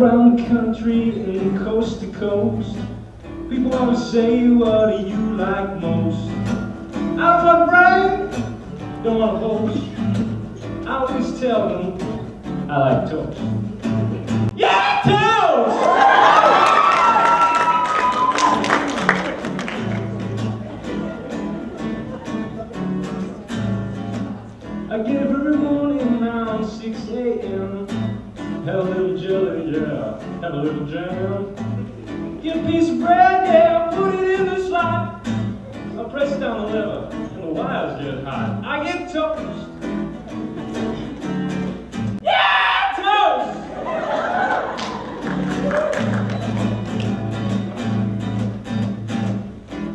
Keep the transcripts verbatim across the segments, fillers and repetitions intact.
around the country and coast to coast, people always say, what do you like most? I want bread, don't want toast. I always tell them I like toast. Yeah, toast! I get up every morning around six A M Have a little jelly, yeah, have a little jam. Get a piece of bread, yeah, put it in the slot. I press down the lever, and the wires get hot. I get toast. Yeah, toast!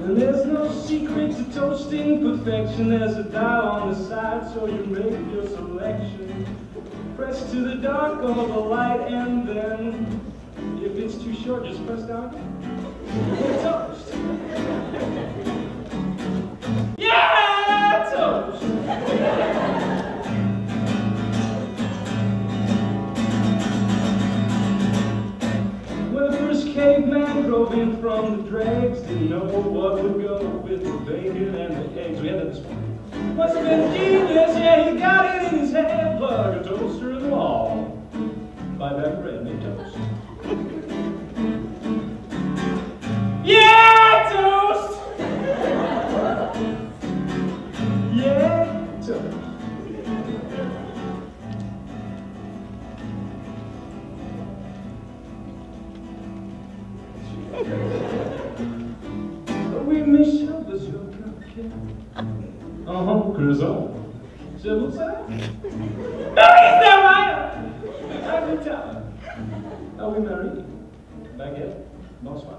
And there's no secret to toasting perfection. There's a dial on the side, so you make your selection. Press to the dark of a light, and then if it's too short, just press down. Toast! Yeah, toast! When the first caveman drove in from the dregs, didn't know what would go with the bacon and the eggs. We had this one. Must have been genius, yeah, he got it in his head. Plug a toaster wall, buy that bread and they toast. Yeah, toast! Yeah, toast. We may shove this your cupcake. Uh-huh, croissant. Civil time? Are we married? Baguette? Bonsoir.